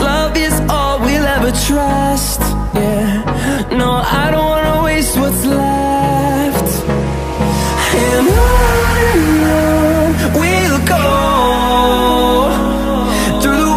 love is all we'll ever trust. Yeah, no, I don't wanna waste what's left. And on we'll go, through the